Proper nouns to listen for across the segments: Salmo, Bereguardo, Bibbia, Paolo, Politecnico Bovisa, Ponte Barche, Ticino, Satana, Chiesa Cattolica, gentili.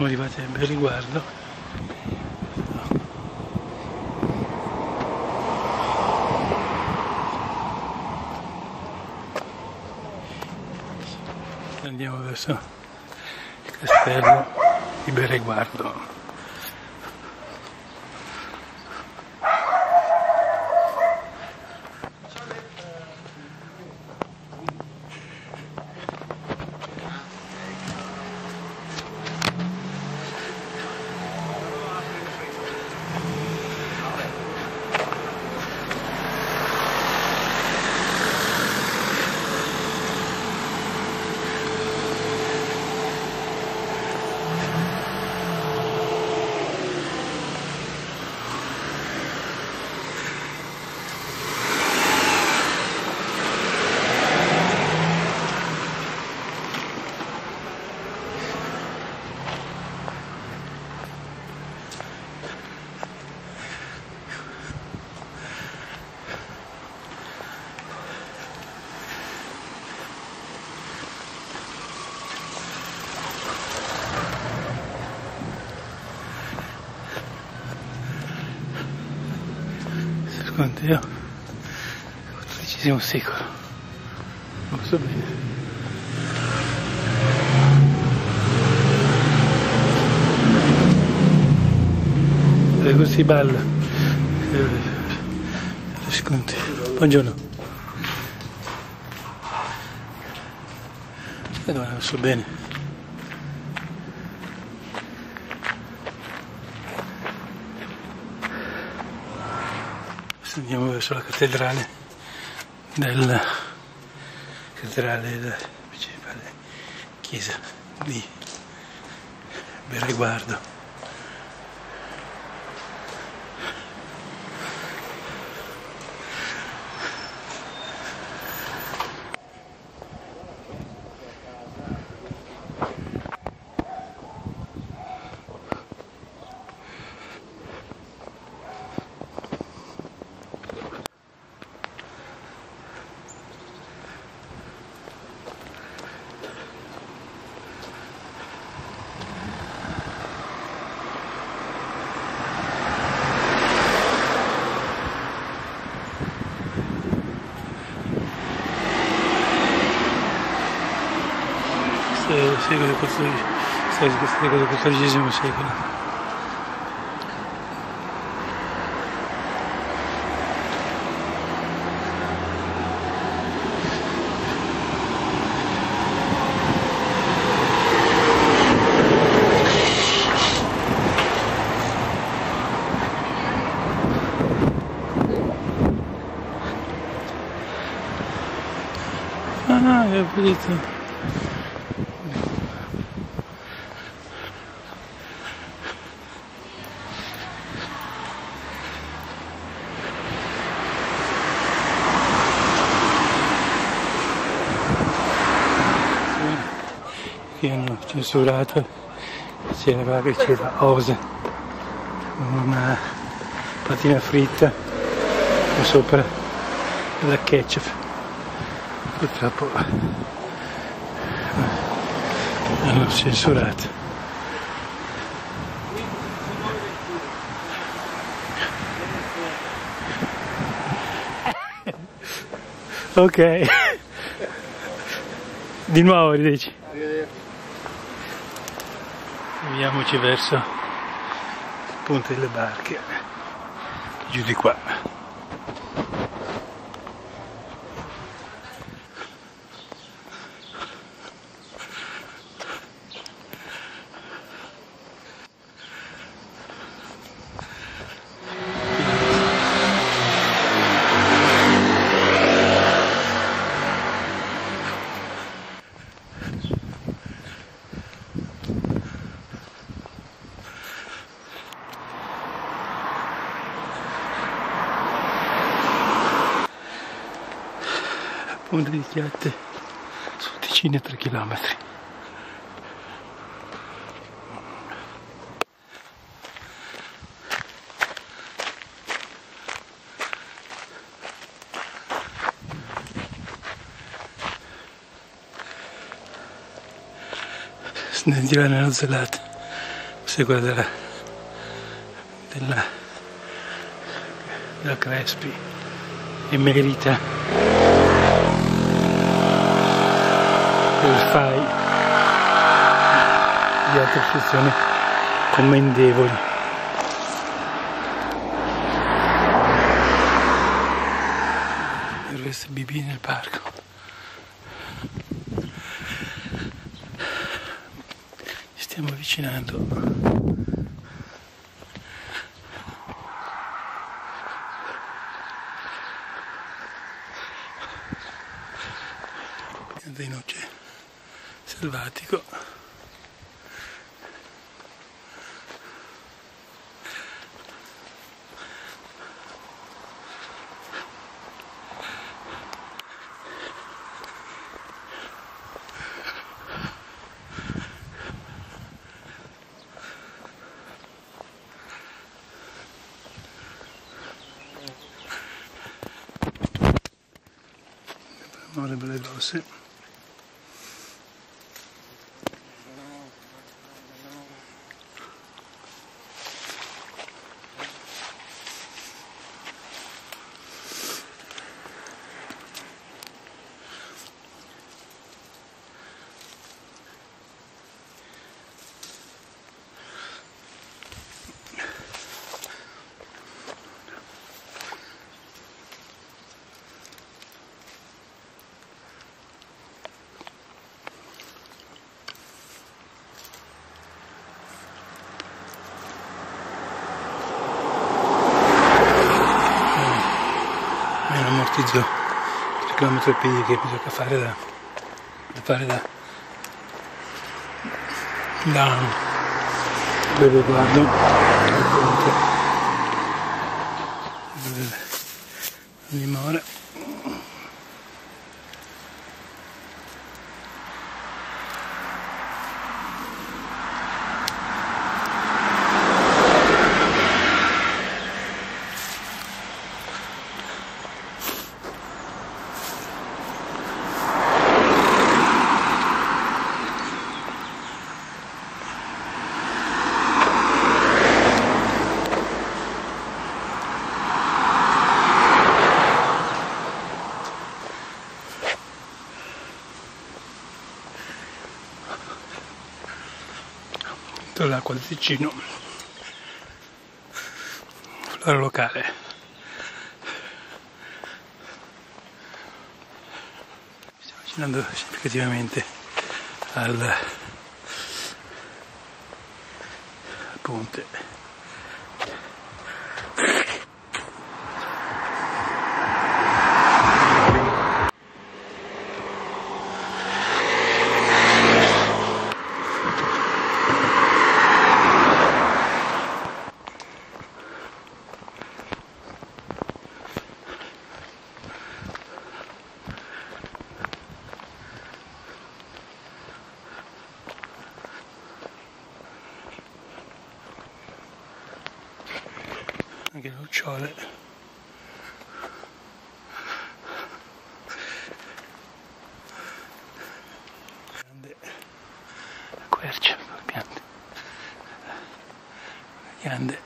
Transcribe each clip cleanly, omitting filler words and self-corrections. Siamo arrivati a Bereguardo. Andiamo verso il castello di Bereguardo. Quant'era? XIV secolo, non so bene. E così si balla, sconti. Buongiorno. E non so bene. Andiamo verso la cattedrale della principale chiesa di Bereguardo. Secolo del XIV secolo. Ah, è pulito. Che hanno censurato, c'era che c'era ose, una patina fritta e sopra la ketchup. Purtroppo hanno censurato. Ok, di nuovo ridici. Andiamoci verso il ponte delle barche, giù di qua. Ponte di Chiatte, su Ticino e 3 km. Nel girare nello zelato. sequela della Crespi e merita il fai di altre sezioni commendevoli. Queste bibine nel parco, ci stiamo avvicinando dei noce selvatico, le belle grosse. Ammortizzo il chilometro e piedi che bisogna fare da Bereguardo al ponte della dimora. L'acqua del Ticino, flora locale. Stiamo avvicinando significativamente al ponte. Anche le lucciole. Grande quercia, piante. Grande.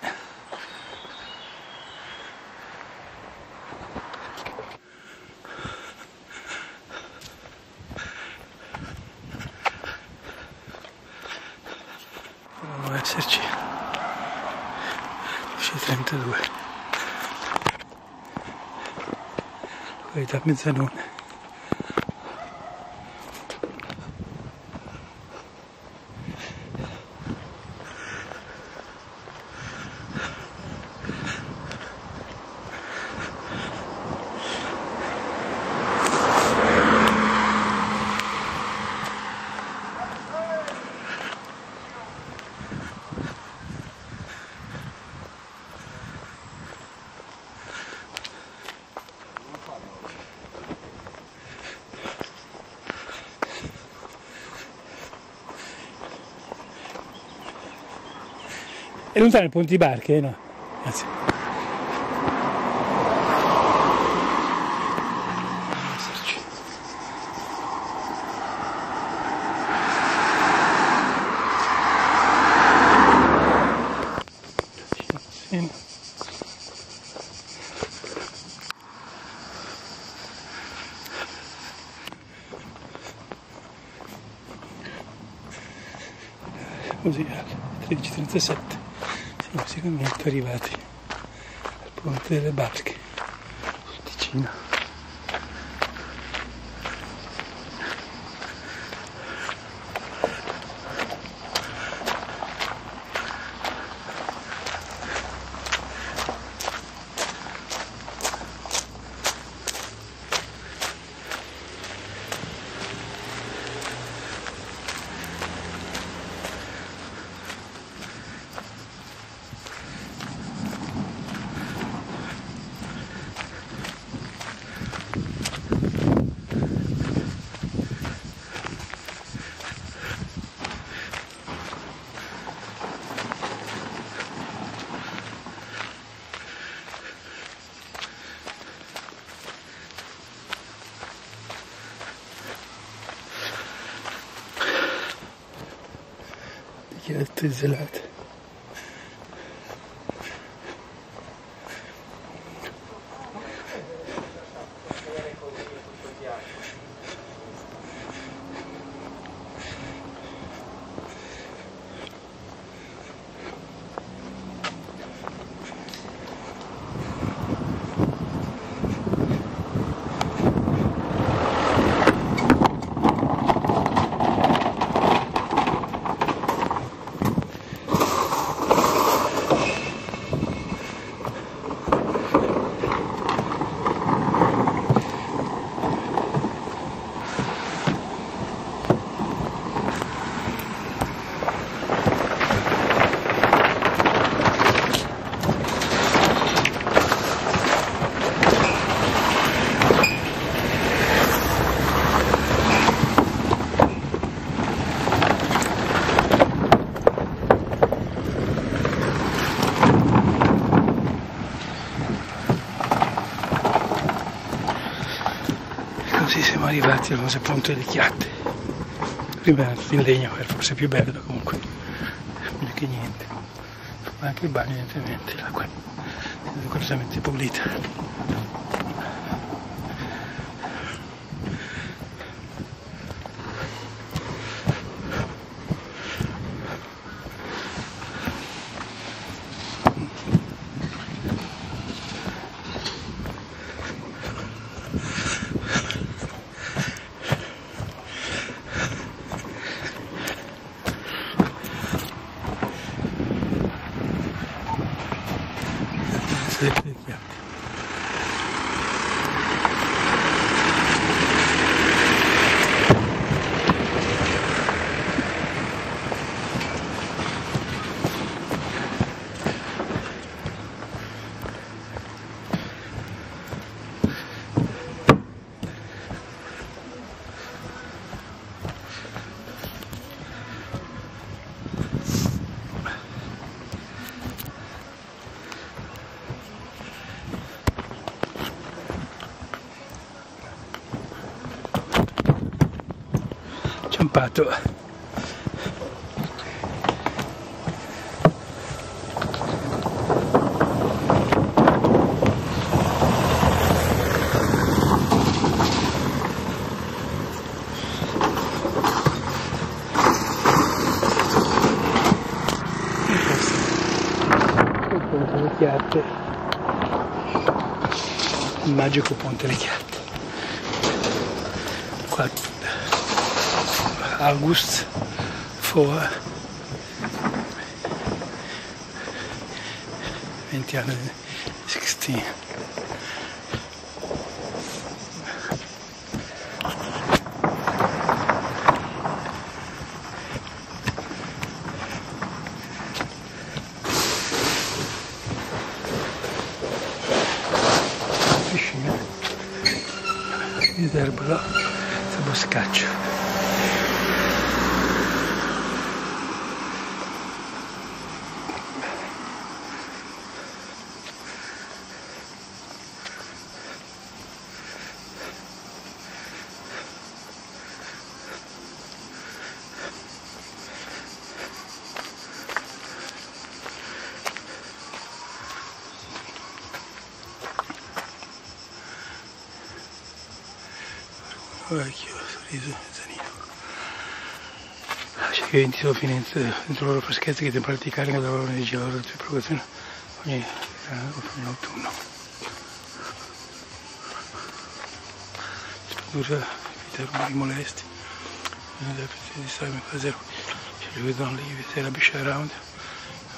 Devono esserci 32, località Mezzalone. È lontano il ponte di barche, no? Grazie. così alle 13.37 siamo sicuramente arrivati al ponte delle Barche sul Ticino. Chiarette gelate. Arrivati al famoso Ponte delle Chiatte. Prima in legno era forse più bello, comunque meglio che niente. Ma anche il bagno, evidentemente l'acqua è decorosamente pulita. Ciampato. Il magico Ponte delle Chiatte. August vor 20 anni, 16. L'erba sta boscaccio. Vecchio sorriso mezzanino, lascia che che inizio alla fine, dentro la loro freschezza che i temporali ti caricano dalla loro energia, la loro erogazione ogni autunno. Dura vita molesti, non deve distrarmi a zero. Ci vedono lì, se la biscia around,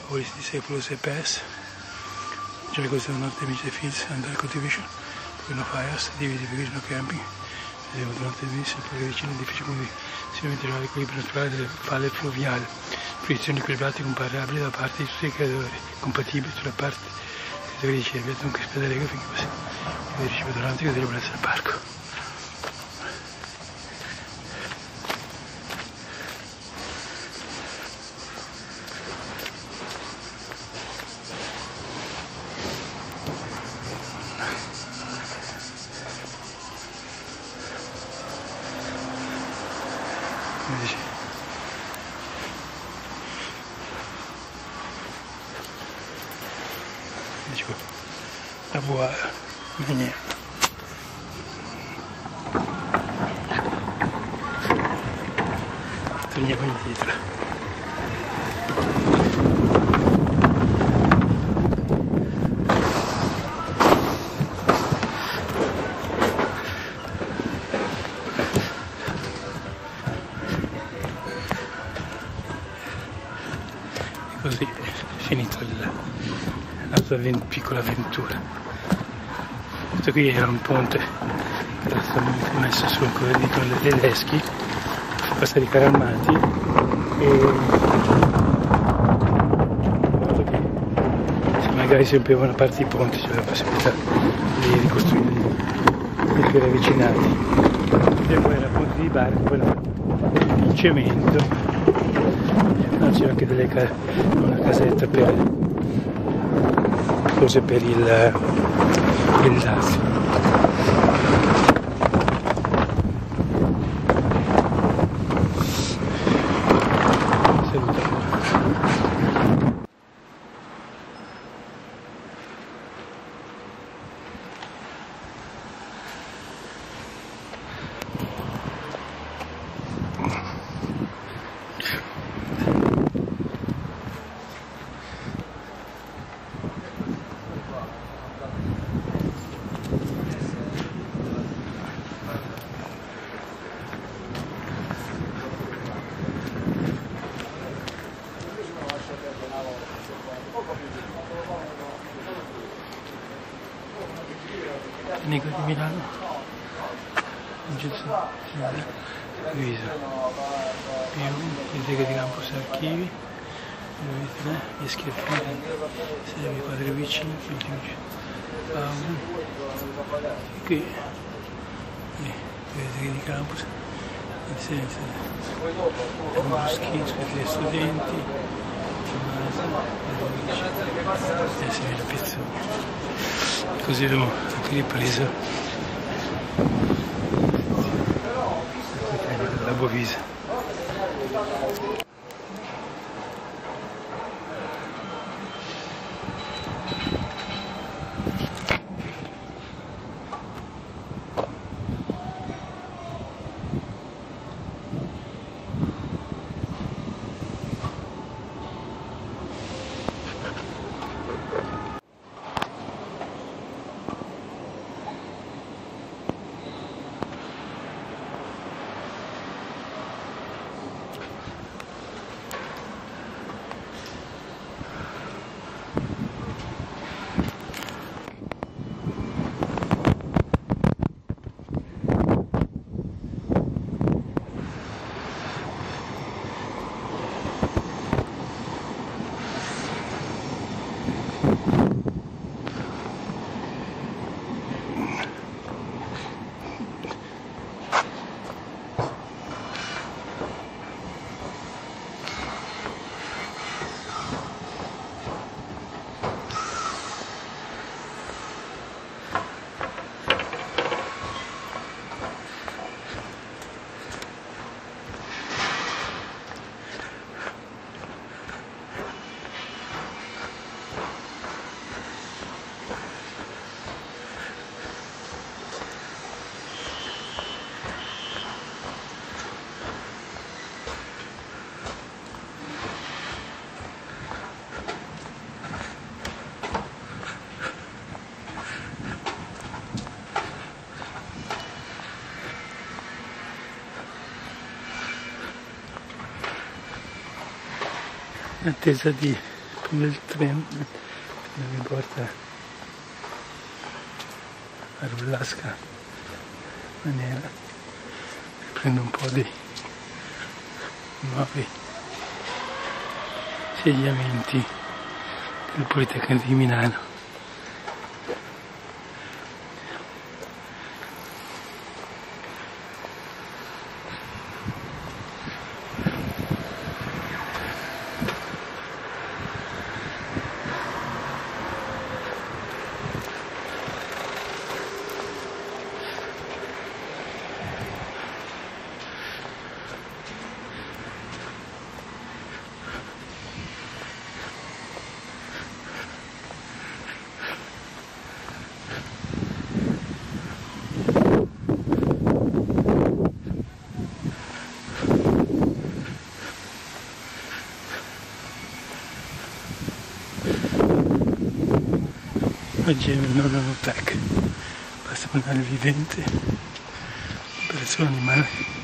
o si dice quello se pass, c'è cose non damage the fields and the cultivation, perché non fai us, dividi vicino camping, vediamo durante il mese, perché vicino è difficile quindi si deve mantenere l'equilibrio naturale delle palle fluviali, posizioni equilibrate e comparabili da parte di tutti i creatori, compatibili sulla parte che deve ricevere, dunque spedalego finché così, deve ricevere durante che dovrebbe essere il parco. La buona maniera. Torniamo indietro. Così è finita la nostra piccola avventura. Questo qui era un ponte che era stato messo su con i tedeschi, passati i carri armati, e se magari si rompeva una parte dei ponti c'era la possibilità di ricostruire i carri avvicinati. E poi era il ponte di barco, poi il cemento. C'era anche una casetta per cose per il Lazio. Salutiamo. Nico di Milano, Giuseppe Luisa, più biblioteca di campus archivi, gli schiaffi, serve i quadri vicini, qui, biblioteca di campus, insegnanza, schizzo per gli studenti, e si vede la pizza. Così abbiamo anche ripreso il Politecnico della Bovisa. in attesa del treno che mi porta a Rullasca Maniera. Prendo un po' di nuovi insediamenti del Politecnico di Milano. Oggi è il nonno TAC, basta mandare il vidente, l'operazione animale.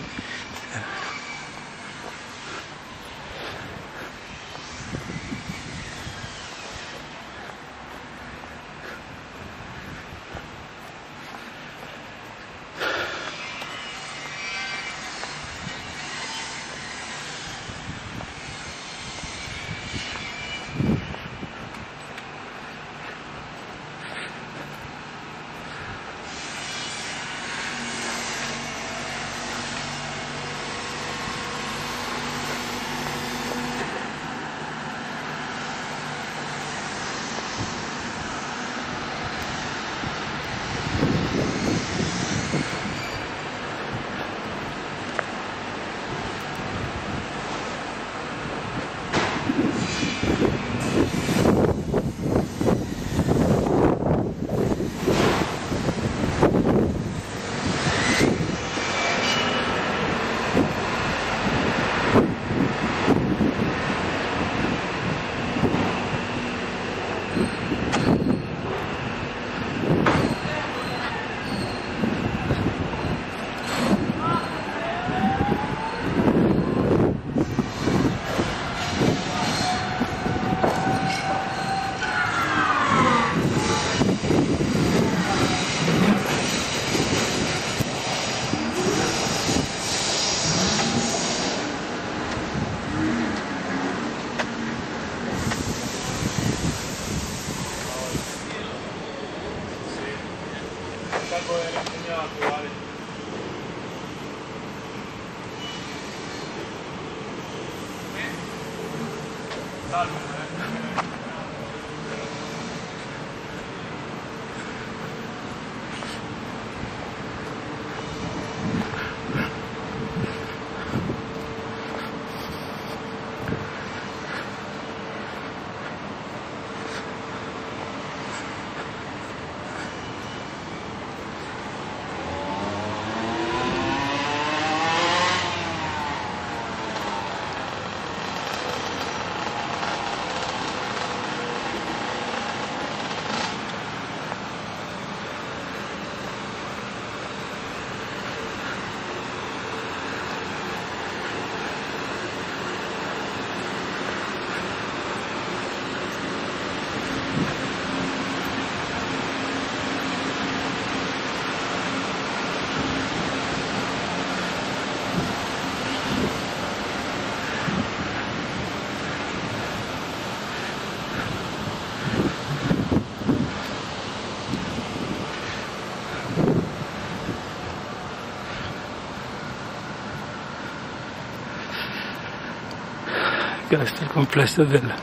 Questo è il complesso della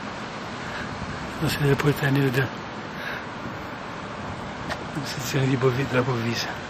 sede Politecnico della sezione della Bovisa.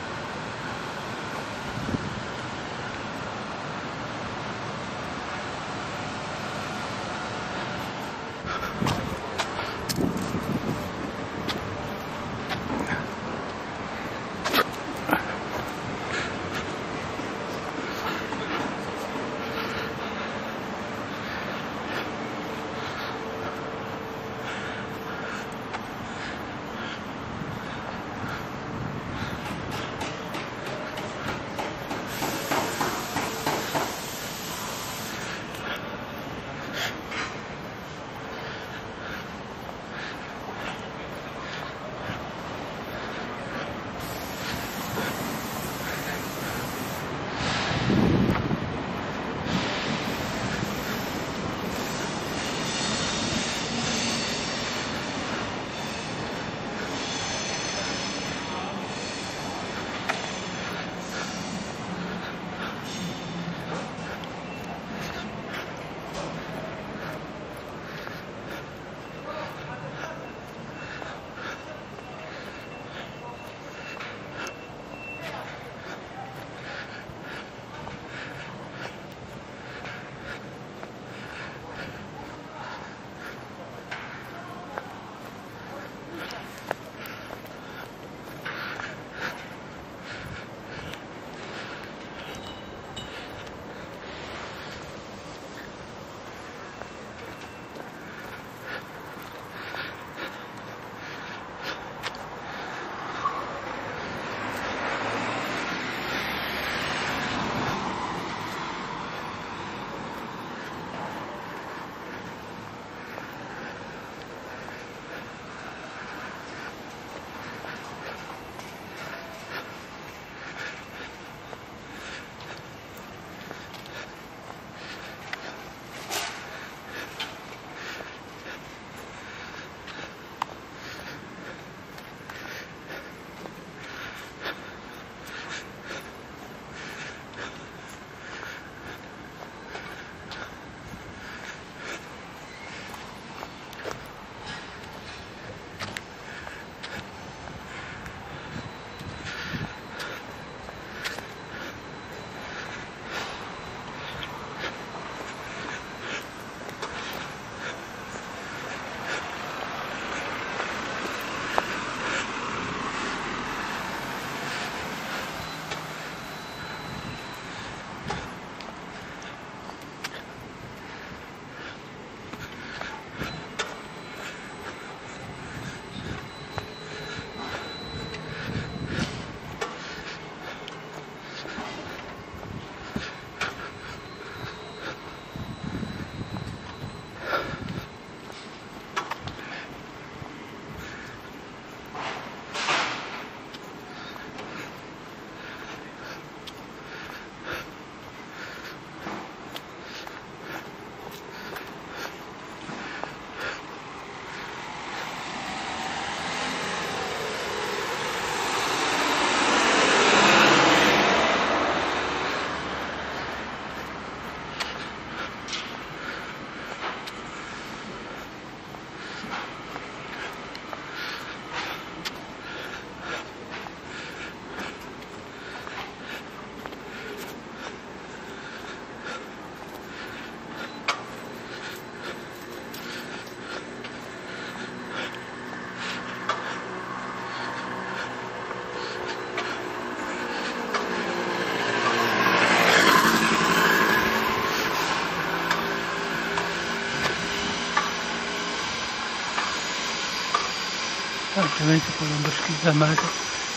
altrimenti poi non pescizza mai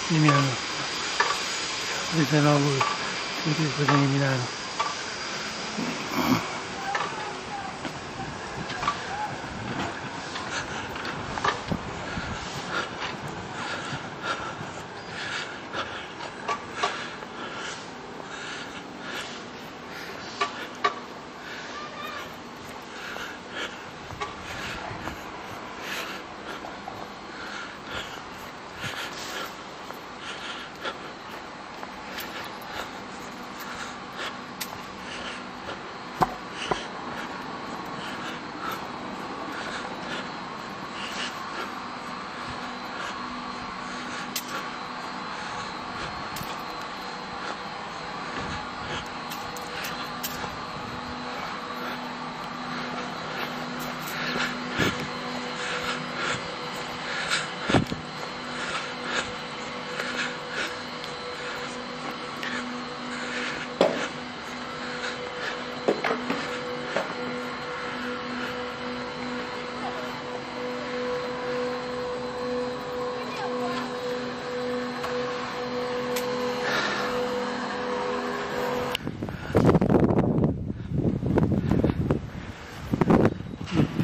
di Milano. Vedete no voi, vedete di Milano.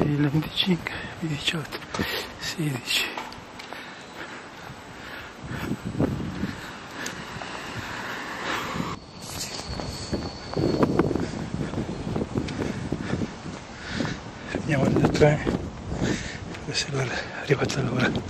Il 25, il 18, 16. Fermiamo il treno, adesso è arrivata l'ora.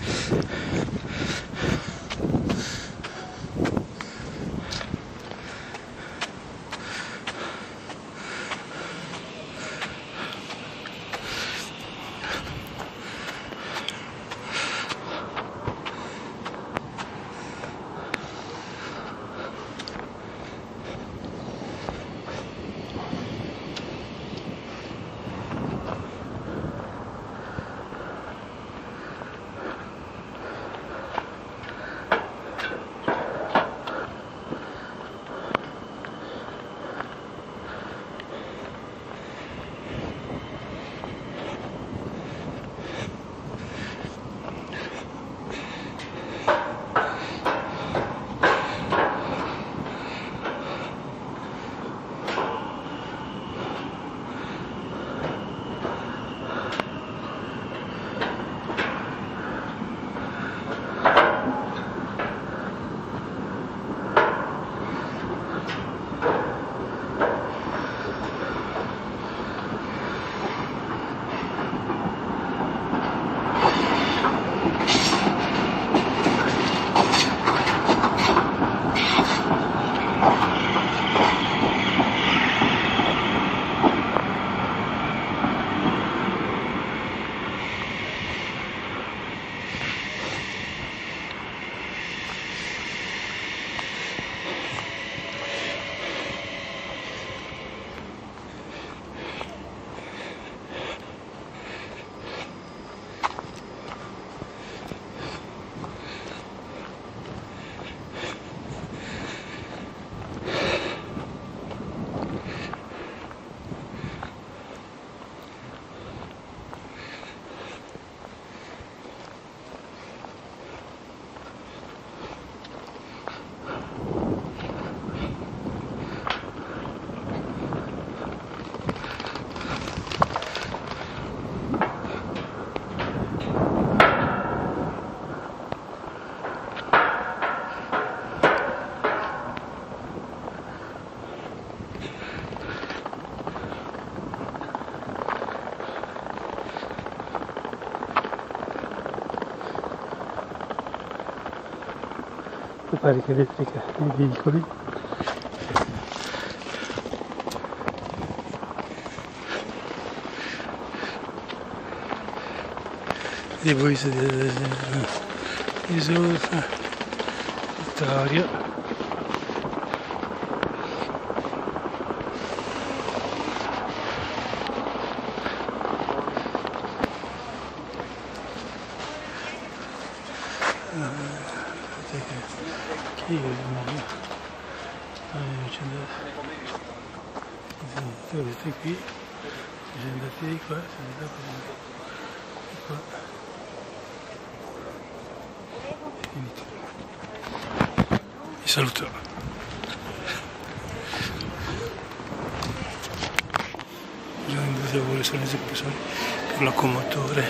Carica elettrica dei veicoli. Depois de Isolfa, Vitória. Vedete qui, bisogna andare di qua, saluto. Lavoro sono esecuzioni per locomotore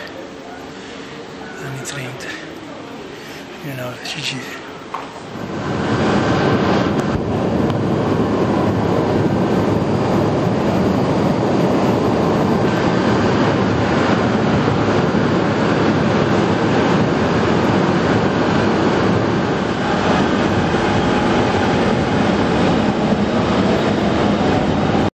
anni 30 19 CG.